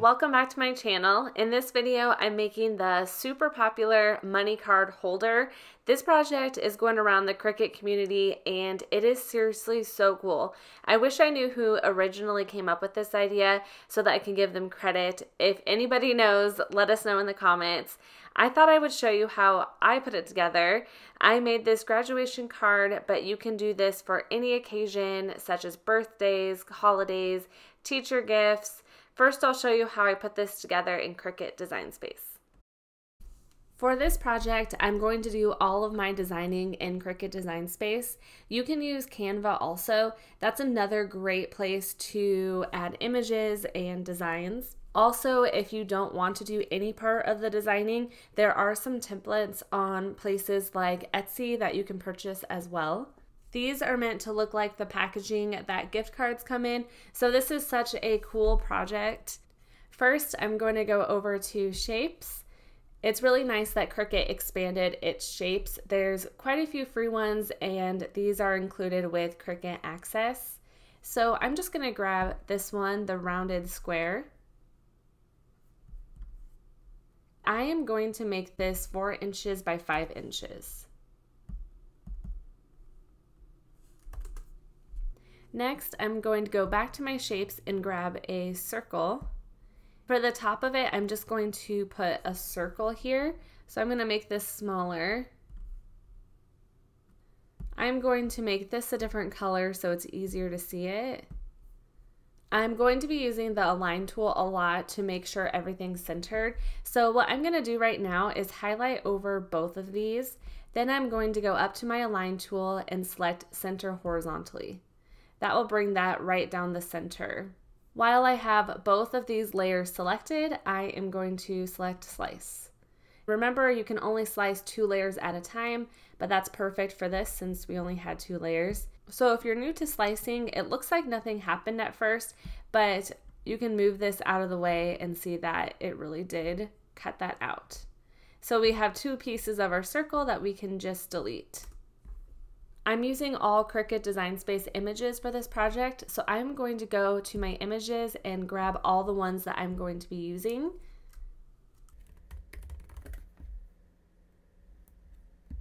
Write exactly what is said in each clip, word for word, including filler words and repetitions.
Welcome back to my channel. In this video, I'm making the super popular money card holder. This project is going around the Cricut community and it is seriously so cool. I wish I knew who originally came up with this idea so that I can give them credit. If anybody knows, let us know in the comments. I thought I would show you how I put it together. I made this graduation card, but you can do this for any occasion such as birthdays, holidays, teacher gifts. First, I'll show you how I put this together in Cricut Design Space. For this project, I'm going to do all of my designing in Cricut Design Space. You can use Canva also. That's another great place to add images and designs. Also, if you don't want to do any part of the designing, there are some templates on places like Etsy that you can purchase as well. These are meant to look like the packaging that gift cards come in, so this is such a cool project. First, I'm going to go over to shapes. It's really nice that Cricut expanded its shapes. There's quite a few free ones, and these are included with Cricut Access. So I'm just going to grab this one, the rounded square. I am going to make this four inches by five inches. Next, I'm going to go back to my shapes and grab a circle. For the top of it, I'm just going to put a circle here. So I'm going to make this smaller. I'm going to make this a different color so it's easier to see it. I'm going to be using the align tool a lot to make sure everything's centered. So what I'm going to do right now is highlight over both of these. Then I'm going to go up to my align tool and select center horizontally. That will bring that right down the center. While I have both of these layers selected, I am going to select slice. Remember, you can only slice two layers at a time, but that's perfect for this since we only had two layers. So if you're new to slicing, it looks like nothing happened at first, but you can move this out of the way and see that it really did cut that out. So we have two pieces of our circle that we can just delete. I'm using all Cricut Design Space images for this project, so I'm going to go to my images and grab all the ones that I'm going to be using.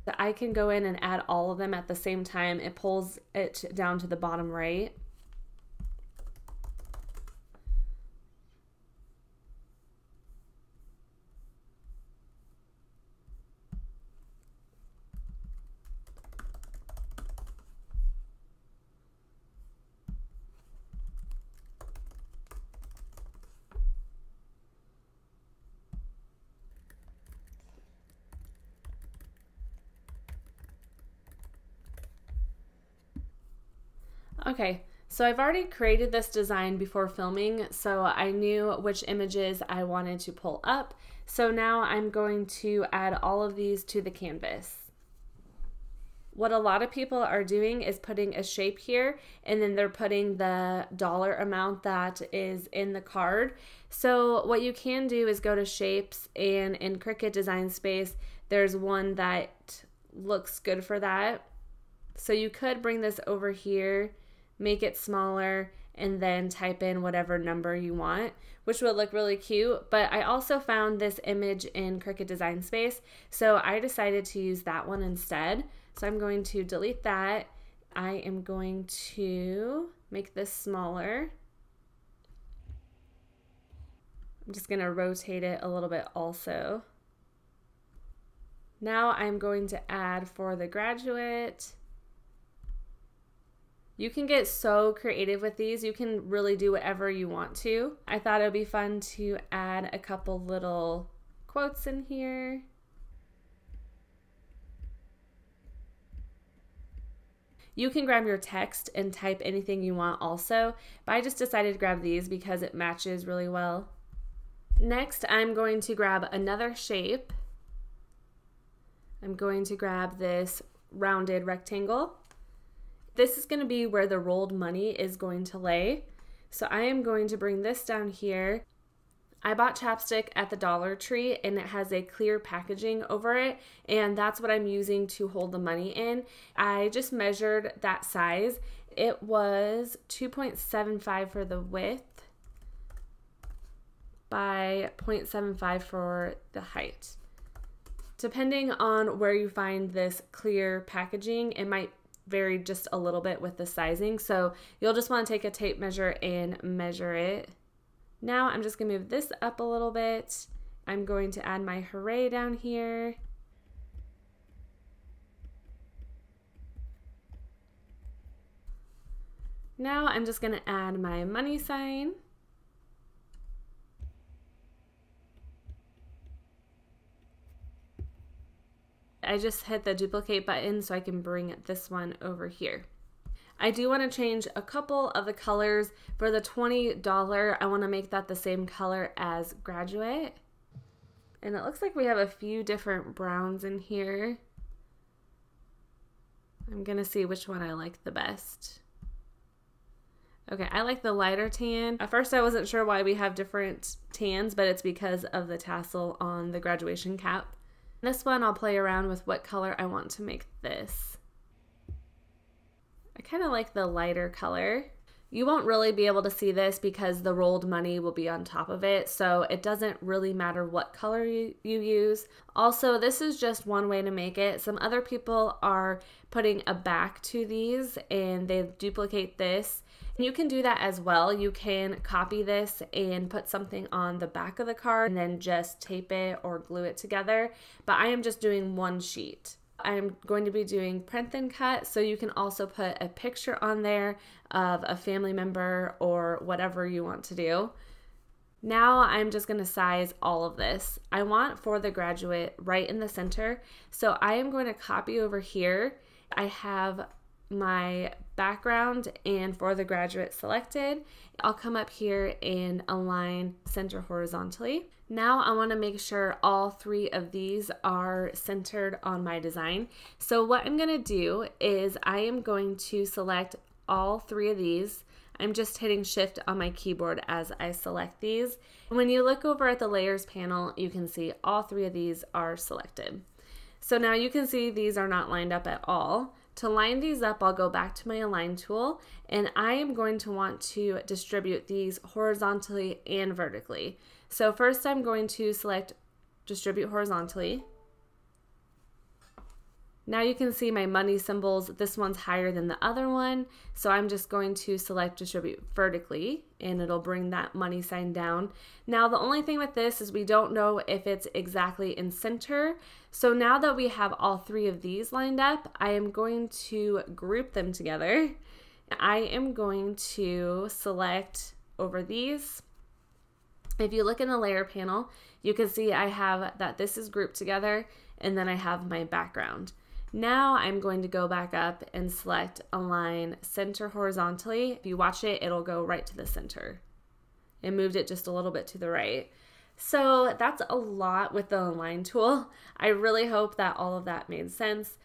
So I can go in and add all of them at the same time. It pulls it down to the bottom right. Okay, so I've already created this design before filming, so I knew which images I wanted to pull up. So now I'm going to add all of these to the canvas. What a lot of people are doing is putting a shape here, and then they're putting the dollar amount that is in the card. So what you can do is go to shapes, and in Cricut Design Space, there's one that looks good for that. So you could bring this over here, make it smaller, and then type in whatever number you want, which would look really cute. But I also found this image in Cricut Design Space, so I decided to use that one instead. So I'm going to delete that. I am going to make this smaller. I'm just going to rotate it a little bit also. Now I'm going to add for the graduate. You can get so creative with these. You can really do whatever you want to. I thought it would be fun to add a couple little quotes in here. You can grab your text and type anything you want also, but I just decided to grab these because it matches really well. Next, I'm going to grab another shape. I'm going to grab this rounded rectangle. This is going to be where the rolled money is going to lay. So I am going to bring this down here. I bought chapstick at the Dollar Tree and it has a clear packaging over it, and that's what I'm using to hold the money in. I just measured that size. It was two point seven five for the width by zero point seven five for the height. Depending on where you find this clear packaging, it might vary just a little bit with the sizing. So you'll just want to take a tape measure and measure it. Now I'm just going to move this up a little bit. I'm going to add my hooray down here. Now I'm just going to add my money sign. I just hit the duplicate button so I can bring this one over here. I do want to change a couple of the colors. For the twenty dollar, I want to make that the same color as Graduate. And it looks like we have a few different browns in here. I'm going to see which one I like the best. Okay, I like the lighter tan. At first I wasn't sure why we have different tans, but it's because of the tassel on the graduation cap. This one, I'll play around with what color I want to make this. I kind of like the lighter color. You won't really be able to see this because the rolled money will be on top of it, so it doesn't really matter what color you, you use. Also, this is just one way to make it. Some other people are putting a back to these and they duplicate this. You can do that as well. You can copy this and put something on the back of the card and then just tape it or glue it together. But I am just doing one sheet. I'm going to be doing print and cut, so you can also put a picture on there of a family member or whatever you want to do. Now I'm just going to size all of this. I want for the graduate right in the center, so I am going to copy over here. I have my background and for the graduate selected. I'll come up here and align center horizontally. Now I want to make sure all three of these are centered on my design. So what I'm going to do is I am going to select all three of these. I'm just hitting shift on my keyboard as I select these. When you look over at the layers panel, you can see all three of these are selected. So now you can see these are not lined up at all. To line these up, I'll go back to my align tool, and I am going to want to distribute these horizontally and vertically. So first I'm going to select distribute horizontally. Now you can see my money symbols. This one's higher than the other one, so I'm just going to select distribute vertically, and it'll bring that money sign down. Now the only thing with this is we don't know if it's exactly in center. So now that we have all three of these lined up, I am going to group them together. I am going to select over these. If you look in the layer panel, you can see I have that this is grouped together, and then I have my background. Now I'm going to go back up and select align center horizontally. If you watch it, it'll go right to the center. It moved it just a little bit to the right. So that's a lot with the align tool. I really hope that all of that made sense.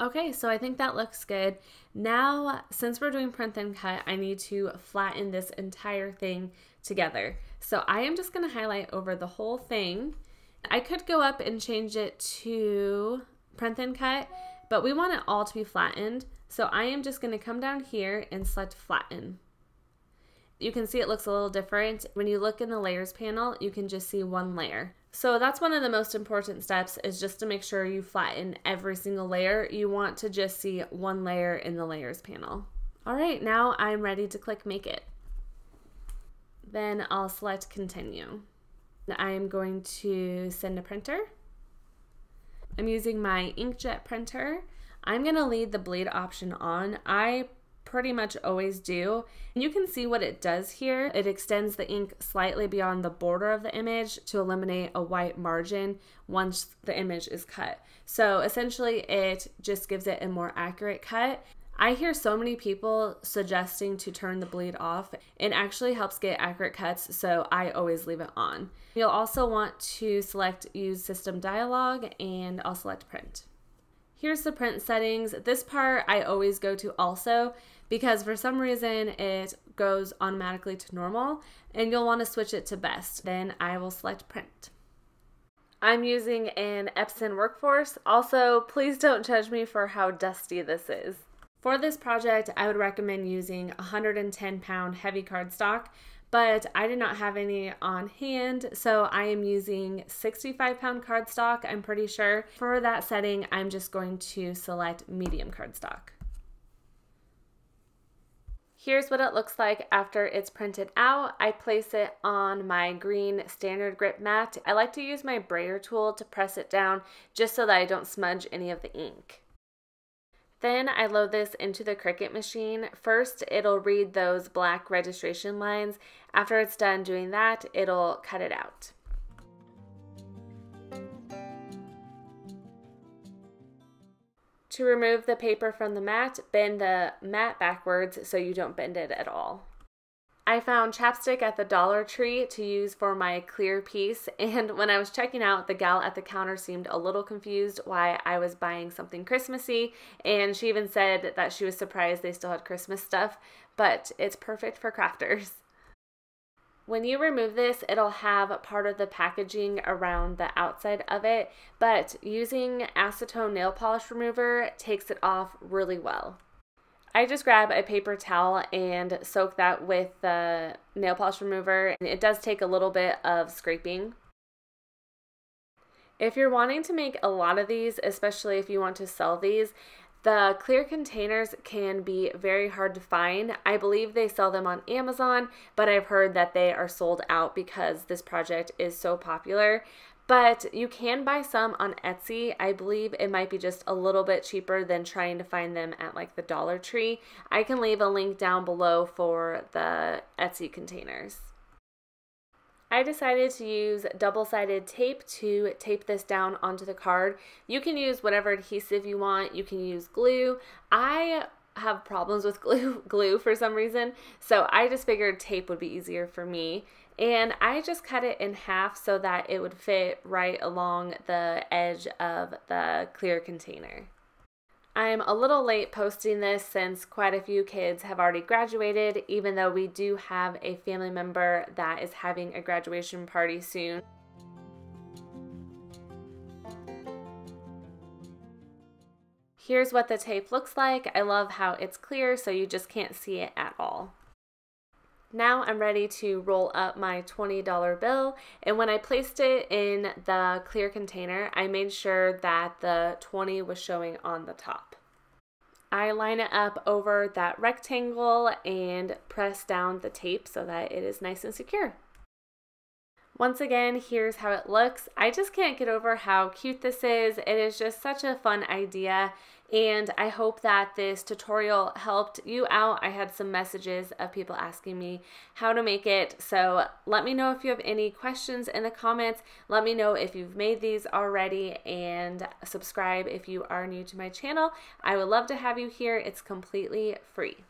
Okay, so I think that looks good. Now, since we're doing print and cut, I need to flatten this entire thing together. So I am just gonna highlight over the whole thing. I could go up and change it to print and cut, but we want it all to be flattened. So I am just gonna come down here and select flatten. You can see it looks a little different. When you look in the layers panel, you can just see one layer. So that's one of the most important steps, is just to make sure you flatten every single layer. You want to just see one layer in the layers panel. All right, now I'm ready to click make it. Then I'll select continue. I am going to send a printer. I'm using my inkjet printer. I'm gonna leave the bleed option on. I pretty much always do. And you can see what it does here. It extends the ink slightly beyond the border of the image to eliminate a white margin once the image is cut. So essentially it just gives it a more accurate cut. I hear so many people suggesting to turn the bleed off. It actually helps get accurate cuts, so I always leave it on. You'll also want to select Use System Dialog, and I'll select Print. Here's the print settings. This part I always go to also, because for some reason it goes automatically to normal, and you'll want to switch it to best. Then I will select Print. I'm using an Epson Workforce. Also, please don't judge me for how dusty this is. For this project, I would recommend using one hundred ten pound heavy cardstock, but I did not have any on hand, so I am using sixty-five pound cardstock, I'm pretty sure. For that setting, I'm just going to select medium cardstock. Here's what it looks like after it's printed out. I place it on my green standard grip mat. I like to use my brayer tool to press it down just so that I don't smudge any of the ink. Then I load this into the Cricut machine. First, it'll read those black registration lines. After it's done doing that, it'll cut it out. To remove the paper from the mat, bend the mat backwards so you don't bend it at all. I found chapstick at the Dollar Tree to use for my clear piece, and when I was checking out, the gal at the counter seemed a little confused why I was buying something Christmassy, and she even said that she was surprised they still had Christmas stuff, but it's perfect for crafters. When you remove this, it'll have part of the packaging around the outside of it, but using acetone nail polish remover takes it off really well. I just grab a paper towel and soak that with the nail polish remover, and it does take a little bit of scraping. If you're wanting to make a lot of these, especially if you want to sell these, the clear containers can be very hard to find. I believe they sell them on Amazon, but I've heard that they are sold out because this project is so popular. But you can buy some on Etsy. I believe it might be just a little bit cheaper than trying to find them at like the Dollar Tree. I can leave a link down below for the Etsy containers. I decided to use double-sided tape to tape this down onto the card. You can use whatever adhesive you want. You can use glue. I have problems with glue, glue for some reason, so I just figured tape would be easier for me. And I just cut it in half so that it would fit right along the edge of the clear container. I'm a little late posting this since quite a few kids have already graduated, even though we do have a family member that is having a graduation party soon. Here's what the tape looks like. I love how it's clear, so you just can't see it at all. Now I'm ready to roll up my twenty dollar bill, and when I placed it in the clear container, I made sure that the twenty was showing on the top. I line it up over that rectangle and press down the tape so that it is nice and secure. Once again, here's how it looks. I just can't get over how cute this is. It is just such a fun idea, and I hope that this tutorial helped you out. I had some messages of people asking me how to make it, so let me know if you have any questions in the comments. Let me know if you've made these already, and subscribe if you are new to my channel. I would love to have you here. It's completely free.